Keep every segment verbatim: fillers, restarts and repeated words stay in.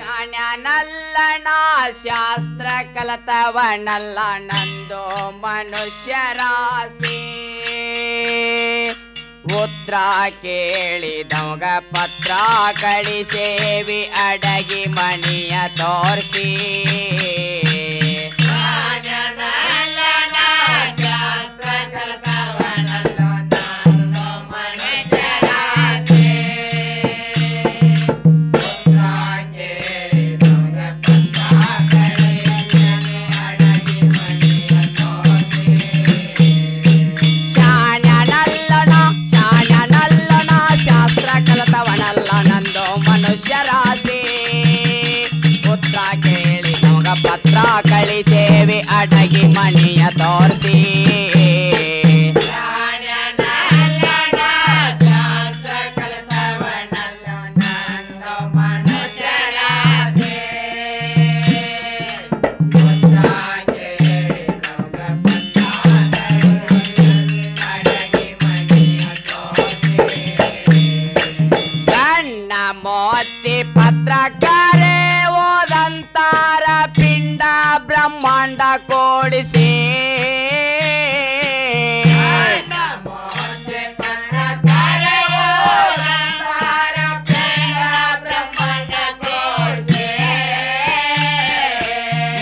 ಜ್ಞಾನನಲ್ಲಣ ಶಾಸ್ತ್ರ ಕಲತವನಲ್ಲ ನಂದು ಮನುಷ್ಯರಾಶಿ. ಉತ್ರ ಕೇಳಿದವಗ ಪತ್ರ ಕಳಿಸೇವಿ ಅಡಗಿ ಮಣಿಯ ತೋರಿಸಿ. ಕಳಿಸೇವೆ ಅಡಗಿ ಮಣಿಯ ತೋರಿಸಿ. ಗಣ್ಣ ಮೋಚಿ ಪತ್ರಕರೆ ಓದಂತಾರ ಪಿಂಡ ಬ್ರಹ್ಮಾಂಡ ಕೋಡಿಸಿ.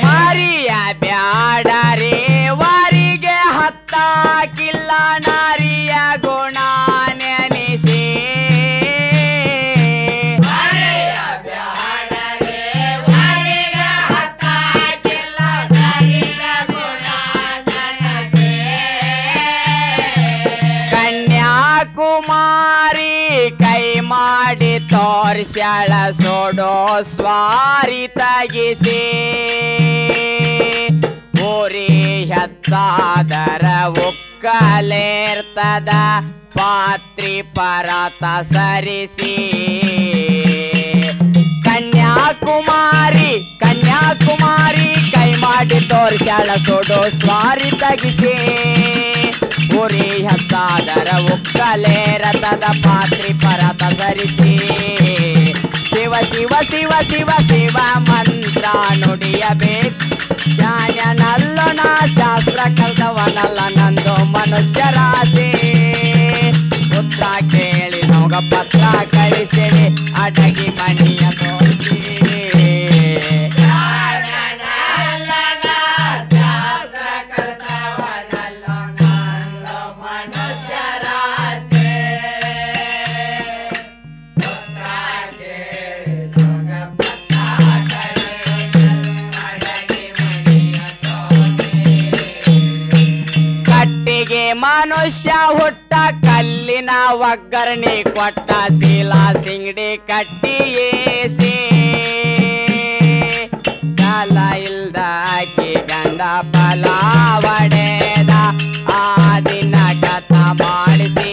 ಮರಿಯ ಬ್ಯಾಡರಿ ವಾರಿಗೆ ಹತ್ತಾಕಿಲ್ಲ ನಾರಿಯ ಗುಣ ನೆನೆಸಿ. ಕುಮಾರಿ ಕೈ ಮಾಡಿ ತೋರಿಸ್ಯಾಳ ಸೋಡೋ ಸ್ವಾರಿ ತಗಿಸಿ. ಊರಿ ಹತ್ತಾದರ ಉಕ್ಕಲೇರ್ತದ ಪಾತ್ರಿ ಪರತ ಸರಿಸಿ. ಕನ್ಯಾಕುಮಾರಿ ಕನ್ಯಾಕುಮಾರಿ ಕೈ ಮಾಡಿ ತೋರಿಸ್ಯಾಳ ಸೋಡೋ ಸ್ವಾರಿ ತಗಿಸಿ. ಊರಿ ಹತ್ತಾದರ ಒಕ್ಕಲೆ ರಥದ ಪಾತ್ರಿ ಪರತ ಧರಿಸಿ. ಶಿವ ಶಿವ ಶಿವ ಶಿವ ಶಿವ ಮಂತ್ರ ನುಡಿಯಬೇಕು. ಜ್ಞಾನನಲ್ಲಣ ಶಾಸ್ತ್ರ ಕಲ್ತವನಲ್ಲ ನಂದು ಮನುಷ್ಯ ರಾಶಿ. ಪುತ್ರ ಕೇಳಿ ನಮಗ ಪತ್ರ ಕಳಿಸಿರಿ ಅಡಗಿ ಮಣಿಯ ತೋರಿಸಿ. ಮನುಷ್ಯ ಹುಟ್ಟ ಕಲ್ಲಿನ ಒಗ್ಗರಣೆ ಕೊಟ್ಟ ಶೀಲಾ ಸಿಂಗಡಿ ಕಟ್ಟಿಯೇಸಿ. ಕಾಲ ಇಲ್ದಾಕಿ ಗಂಡ ಪಲಾವಡೆದ ಆ ದಿನ ಕಥ ಮಾಡಿಸಿ.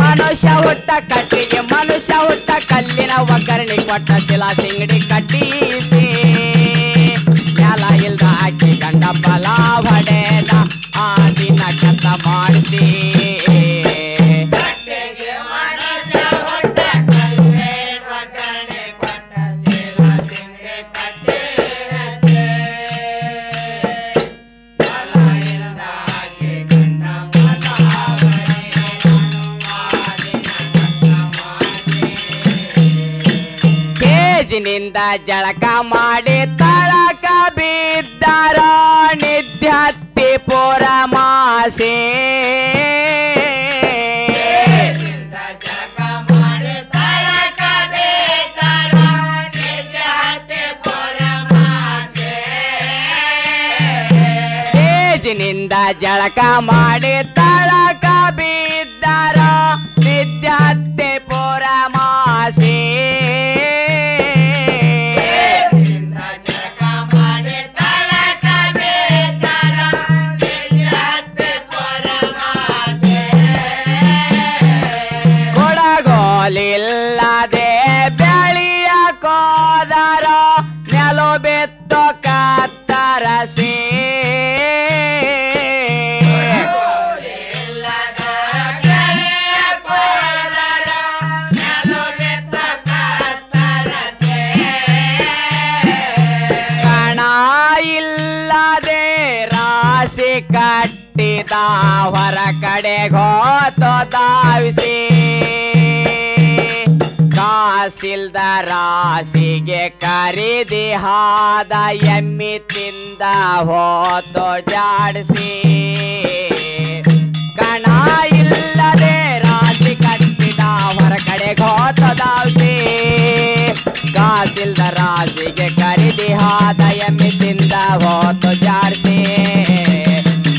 ಮನುಷ್ಯ ಹುಟ್ಟ ಕಟ್ಟಿಗೆ ಮನುಷ್ಯ ಹುಟ್ಟ ಕಲ್ಲಿನ ಒಗ್ಗರಣೆ ಕೊಟ್ಟ ಶಿಲಾ ಸಿಂಗಡಿ ಕಟ್ಟಿಸಿ. ನೆಲ ಇಲ್ದ ಹಾಕಿ ಗಂಡ ಬಲಾವಡೆದ ಆ ದಿನ ಕಥ ಮಾಡಿಸಿ. ನಿಂದ ಜಳಕ ಮಾಡಿ ತಳಕ ಬಿದ್ದಾರ ನಿದ್ಯಾತ್ತಿ ಪುರಮಾಸೆ. ತೇಜಿನಿಂದ ಜಳಕ ಮಾಡಿ ತಳಕ ಬಿದ್ದಾರ ನಿದ್ಯಾತ್ತಿ ಪುರಮಾಸೆ. ದಾಸಿ ಕಟ್ಟಿದ ಹೊರ ಕಡೆಗೋತು ಧಾವಿಸಿ ತಹಸೀಲ್ದಾರಸಿಗೆ ಕರೆದಿ ಹಾದ ಎಮ್ಮಿ ತಿಂದ ಹೋತು ಜಾಡಿಸಿ ಗಣ ಇಲ್ಲದೆ ರಾಶಿ ಕಟ್ಟಿದ ಹೊರ ಕಡೆಗೋತು ಧಾವಿಸಿ ತಹಸೀಲ್ದಾರಸಿಗೆ ಕರೆದಿ ಹಾದ ಎಮ್ಮಿ ತಿಂದ ಹೋತು ಜಾಡಿಸಿ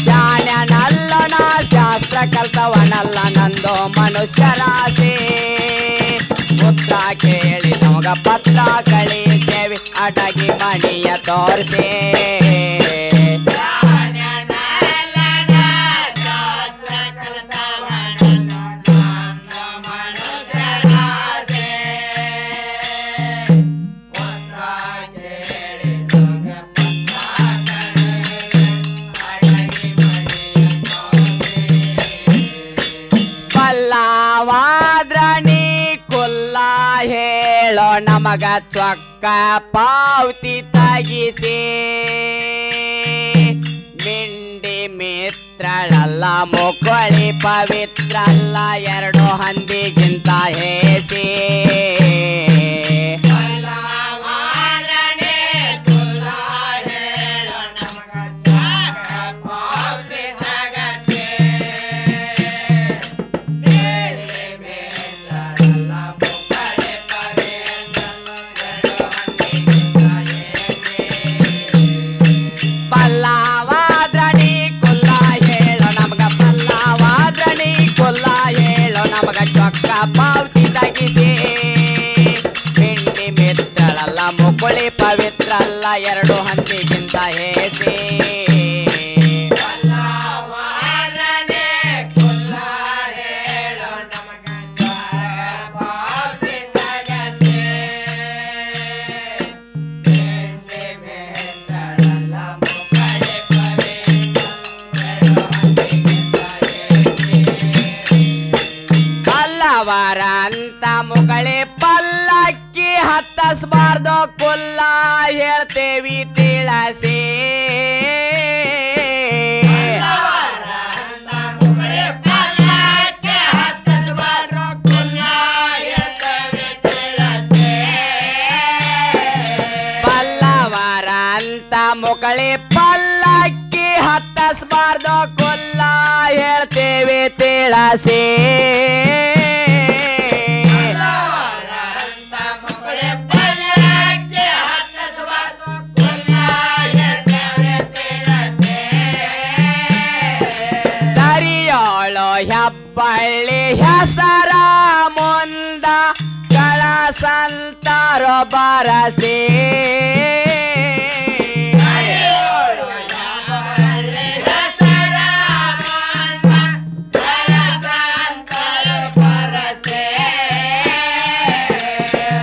ಶಾಣ್ಯನಲ್ಲಣ ಶಾಸ್ತ್ರ ಕಲ್ತವನಲ್ಲ ನಂದು ಮನುಷ್ಯ ರಾಶಿ ಪುತ್ರ ಕೇಳಿ ನಮಗ ಪತ್ರ ಕಳಿಸೇವಿ ಅಡಗಿ ಮಣಿಯ ತೋರಿಸಿ ನಮಗ ಚೊಕ್ಕ ಪಾವತಿ ತಗಿಸಿ ಮಿಂಡಿ ಮಿತ್ರಳಲ್ಲ ಮುಕ್ಕೊಳಿ ಪವಿತ್ರಲ್ಲ ಎರಡು ಹಂದಿಗಿಂತ ಹೇಸಿ ಪಾವತಿ ತಗಿಸಿ ಮಿಂಡಿ ಮಿತ್ರಳಲ್ಲ ಮುಕುಳಿ ಪವಿತ್ರಲ್ಲ ಎರಡು ಹಂದಿಗಿಂತ ಹೇಸಿ ವರಂತ ಮುಗಳಿ ಪಲ್ಲಕ್ಕಿ ಹತ್ತಸ್ಬಾರ್ದು ಕುಲ್ಲ ಹೇಳ್ತೇವಿ ತಿಳಿಸಿ ಪಲ್ಲವರಂತ ಮುಗಳಿ ಪಲ್ಲಕ್ಕಿ ಹತ್ತಸ್ಬಾರ್ದು ಕುಲ್ಲ ಹೇಳ್ತೇವಿ ತಿಳಿಸಿ ಹೆಬ್ಬಳ್ಳಿ ಹೆಸರ ಮುಂದ ಕಳಸಂತರು ಬರಸಿ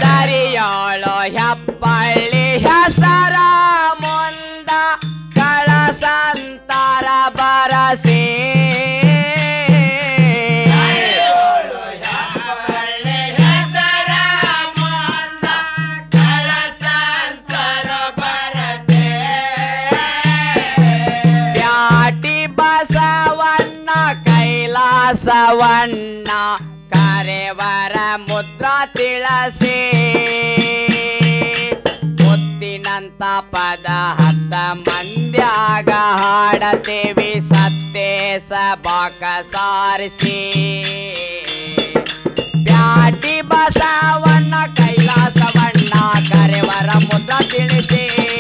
ದರಿಯೋಳು ಹೆಬ್ಬಳ್ಳಿ ಹೆಸರ ಮುಂದ ಕಳಸಂತರ ಬರಸಿ ಸವಣ್ಣ ಕರೆವರ ಮುದ್ರಾ ತಿಳಿಸಿ ಮುತ್ತಿನಂತ ಪದ ಹತ್ತ ಮಂದ್ಯಾಗ ಹಾಡತೇವಿ ಸತ್ತೇ ಸಬಾಕ ಸಾರಿಸಿ ಬ್ಯಾಟಿ ಬಸವಣ್ಣ ಕೈಲಾಸವಣ್ಣ ಕರೆವರ ಮುದ್ರಾ ತಿಳಿಸಿ